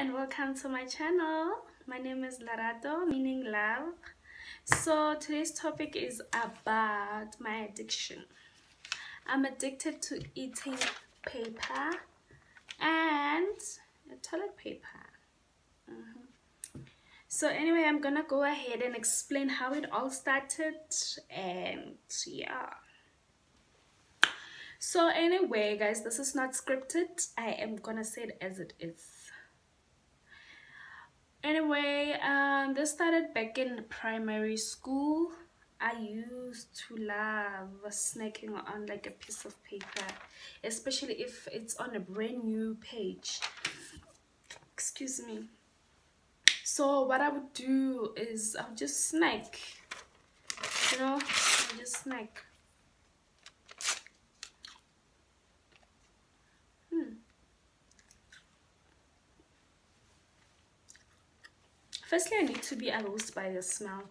and welcome to my channel. My name is Lerato, meaning love. So today's topic is about my addiction. I'm addicted to eating paper and toilet paper. So anyway, I'm gonna go ahead and explain how it all started, and yeah. So anyway, guys, this is not scripted. I am gonna say it as it is. Anyway, this started back in primary school. I used to love snacking on like a piece of paper, especially if it's on a brand new page. Excuse me. So what I would do is I would just snack, you know, I would just snack. Firstly, I need to be aroused by the smell.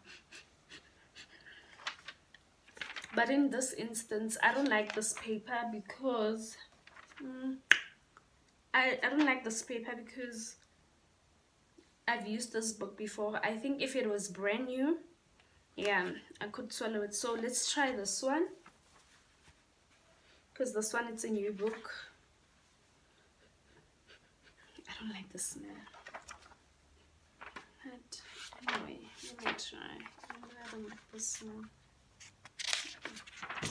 But in this instance, I don't like this paper because I don't like this paper because I've used this book before. I think if it was brand new, yeah, I could swallow it. So let's try this one, because this one, it's a new book. I don't like the smell. But anyway, let me try. I don't like the smell. I don't like the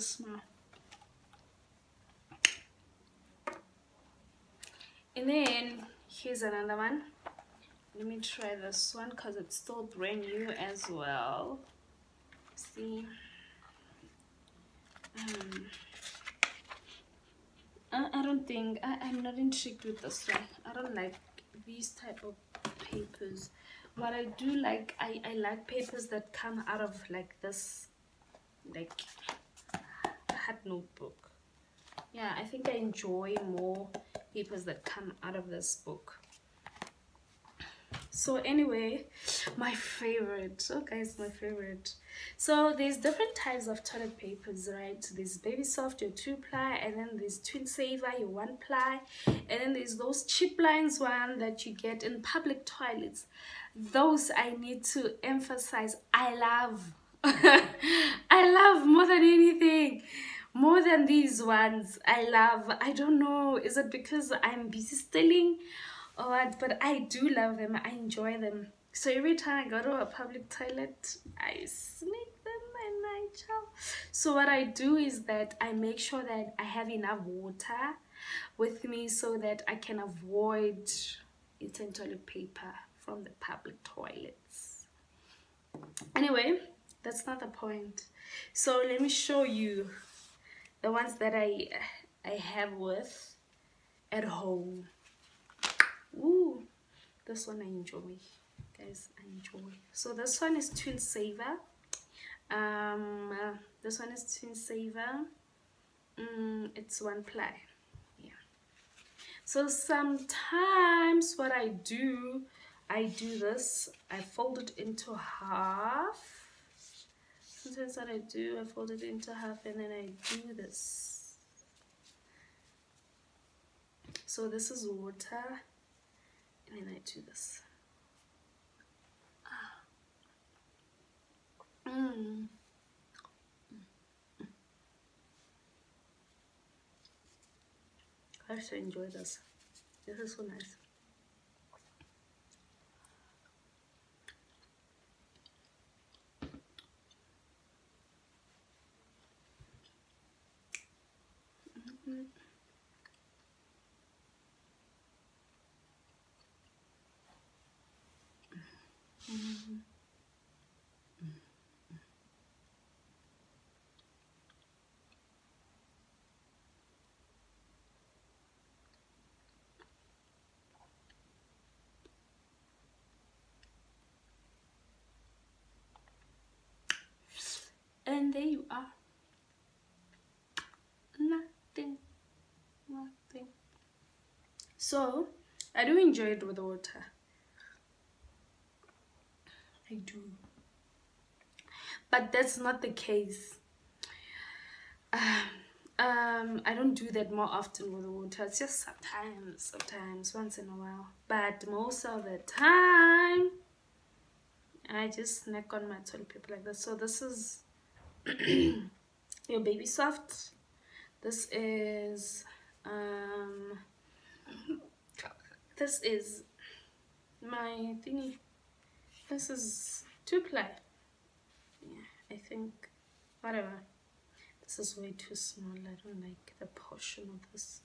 smell. And then here's another one. Let me try this one because it's still brand new as well. See? I don't think I'm not intrigued with this one. I don't like these type of papers. What I do like, I like papers that come out of like this, like hard notebook. Yeah, I think I enjoy more papers that come out of this book. So anyway, my favorite. Oh guys, my favorite. So there's different types of toilet papers, right? There's baby soft, your 2-ply, and then there's twin saver, your 1-ply, and then there's those cheap lines one that you get in public toilets. Those, I need to emphasize, I love. I love more than anything. More than these ones, I love. I don't know, is it because I'm busy stealing? Alright, but I do love them. I enjoy them. So every time I go to a public toilet, I sneak them and I chow. So what I do is that I make sure that I have enough water with me so that I can avoid eating toilet paper from the public toilets. Anyway, that's not the point. So let me show you the ones that I have with at home. Ooh, this one I enjoy, guys, I enjoy. So this one is twin saver. This one is twin saver. It's 1-ply, yeah. So sometimes what I do this, I fold it into half. Sometimes what I do, I fold it into half and then I do this. So this is water. And I do this. I actually enjoy this. This is so nice. And there you are. Nothing. So I do enjoy it with water. I do. but that's not the case. I don't do that more often with the water. It's just sometimes once in a while, but most of the time I just snack on my toilet paper like this. So this is your Baby Soft. This is my thingy. This is 2-ply, yeah, I think, whatever. This is way too small. I don't like the portion of this.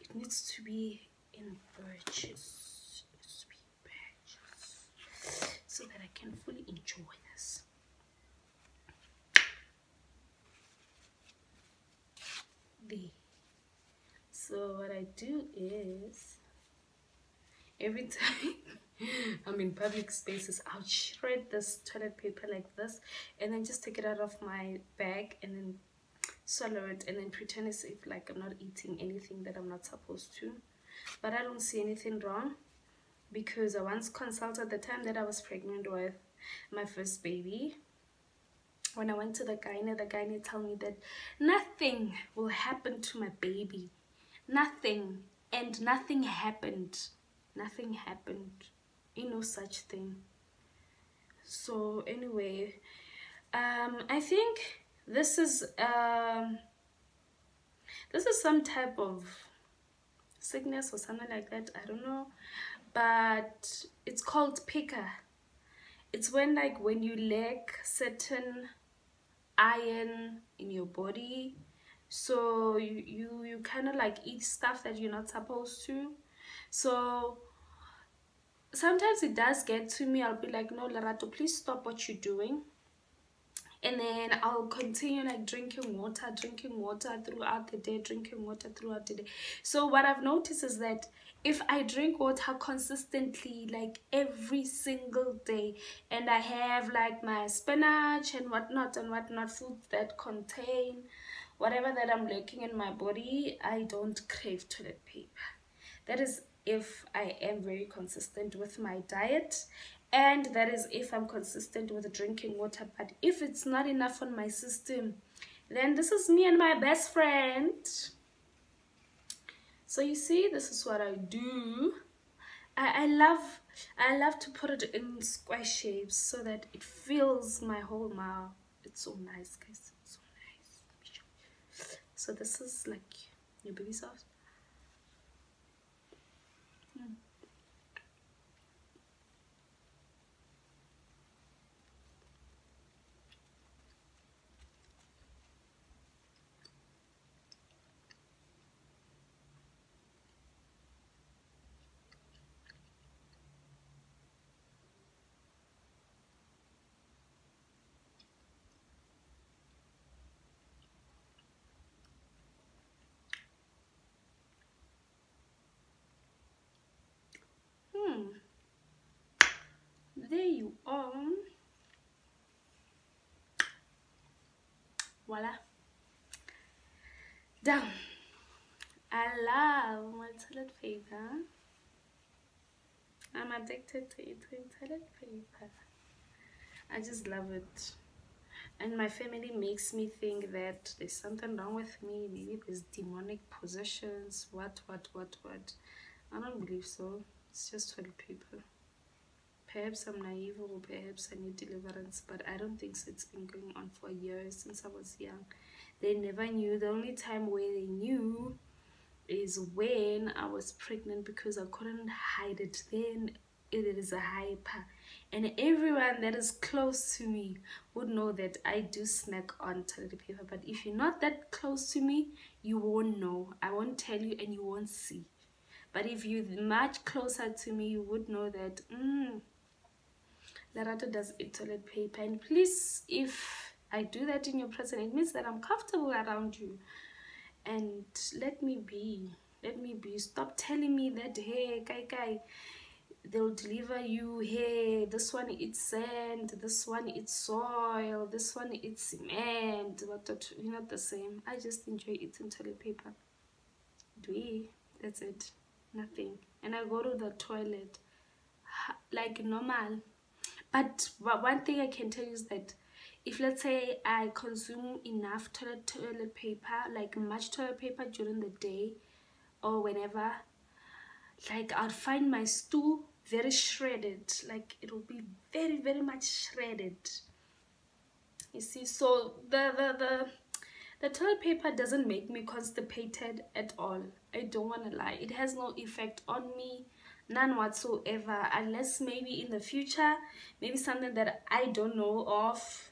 It needs to be in birches. It needs to be in birches so that I can fully enjoy this. There. So what I do is, every time I'm in public spaces, I'll shred this toilet paper like this and then just take it out of my bag and then swallow it and then pretend as if like I'm not eating anything that I'm not supposed to. But I don't see anything wrong, because I once consulted the time that I was pregnant with my first baby. When I went to the gynae told me that nothing will happen to my baby. Nothing. And nothing happened. Nothing happened. You know, such thing. So anyway, I think this is some type of sickness or something like that, I don't know, but it's called pica. It's when like when you lack certain iron in your body, so you kind of like eat stuff that you're not supposed to. So sometimes it does get to me. I'll be like, no, Lerato, please stop what you're doing. And then I'll continue like drinking water throughout the day, So what I've noticed is that if I drink water consistently, like every single day, and I have like my spinach and whatnot, foods that contain whatever that I'm lacking in my body, I don't crave toilet paper. That is if I am very consistent with my diet, and that is if I'm consistent with drinking water. But if it's not enough on my system, then this is me and my best friend. So you see, this is what I do. I love to put it in square shapes so that it fills my whole mouth. It's so nice, guys. It's so nice. So this is like your Baby Soft. There you are. Voila. Done. I love my toilet paper. I'm addicted to eating toilet paper. I just love it. And my family makes me think that there's something wrong with me. Maybe there's demonic possessions. What. I don't believe so. It's just toilet paper. Perhaps I'm naive, or perhaps I need deliverance, but I don't think so. It's been going on for years since I was young. They never knew. The only time where they knew is when I was pregnant, because I couldn't hide it. Then it is a hyper, and everyone that is close to me would know that I do snack on toilet paper. But if you're not that close to me, you won't know. I won't tell you, and you won't see. But if you're much closer to me, you would know that Lerato does eat toilet paper. And please, if I do that in your presence, it means that I'm comfortable around you. And let me be. Stop telling me that, hey, kai, they'll deliver you. Hey, this one eats sand, this one eats soil, this one eats cement. You're not the same. I just enjoy eating toilet paper. That's it. Nothing. And I go to the toilet like normal. But one thing I can tell you is that if let's say I consume enough toilet paper, like much toilet paper during the day or whenever, like I'll find my stool very shredded, like it will be very much shredded, you see. So the toilet paper doesn't make me constipated at all. I don't want to lie, it has no effect on me, none whatsoever, unless maybe in the future, maybe something that I don't know of,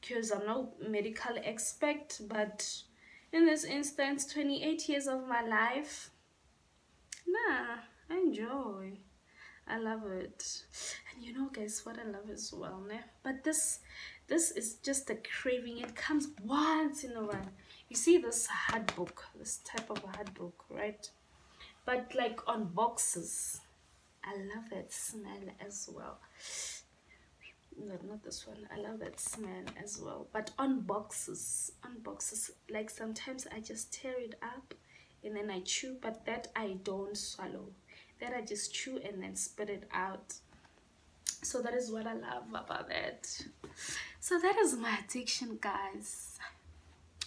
because I'm not a medical expert. But in this instance, 28 years of my life, nah, I enjoy, I love it. And you know guys what I love as well, né? But this is just a craving, it comes once in a while. You see this hard book, this type of hard book, right? But like on boxes, I love that smell as well. No, not this one, I love that smell as well. But on boxes, like sometimes I just tear it up and then I chew, but that I don't swallow, that I just chew and then spit it out. So that is what I love about that. So that is my addiction, guys.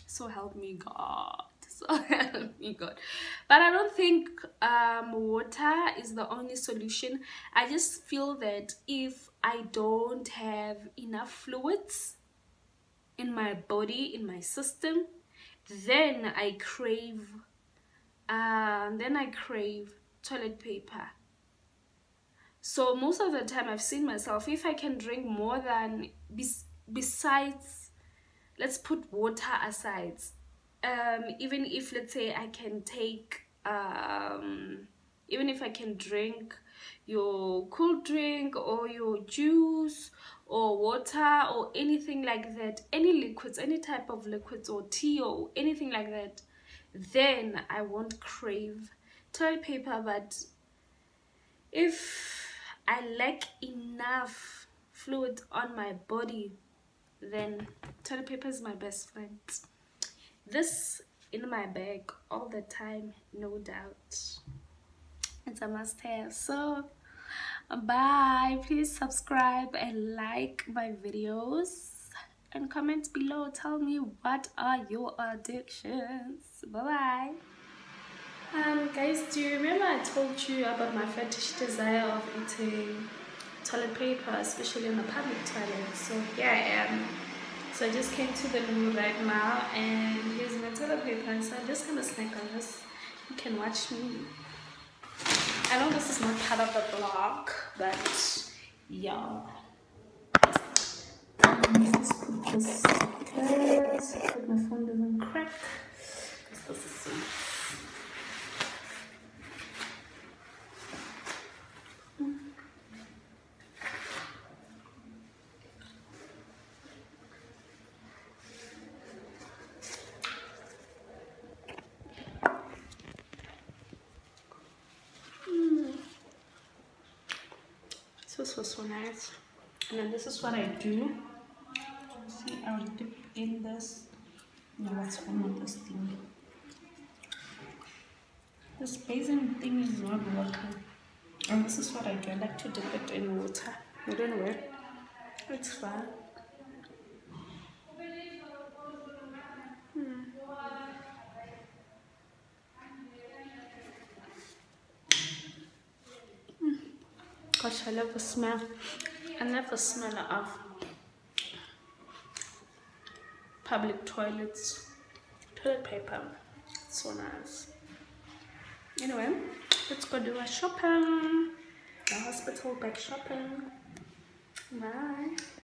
So help me God, so help me God. But I don't think water is the only solution. I just feel that if I don't have enough fluids in my body, in my system, then I crave toilet paper. So most of the time I've seen myself, if I can drink more than, besides, let's put water aside, even if let's say I can take, even if I can drink your cool drink or your juice or water or anything like that, any liquids, any type of liquids or tea or anything like that, then I won't crave toilet paper. But if I lack enough fluid on my body, then toilet paper is my best friend. This in my bag all the time, no doubt, it's a must have. So bye, please subscribe and like my videos and comment below. Tell me what are your addictions. Bye bye. Guys, do you remember I told you about my fetish desire of eating toilet paper, especially in the public toilet? So here I am. So I just came to the loo right now and here's my toilet paper. So I'm just gonna snack on this. You can watch me. I know this is not part of the vlog, but yeah. Just put this good so that my phone doesn't crack. This is so nice. This was so nice. And then this is what I do. See, I'll dip in this. Now what's wrong with this thing? This basin thing is not working. And this is what I do. I like to dip it in water. I don't know where. It's fun. Gosh, I love the smell. I love the smell of public toilets, toilet paper. It's so nice. Anyway, let's go do our shopping. The hospital bag shopping. Bye.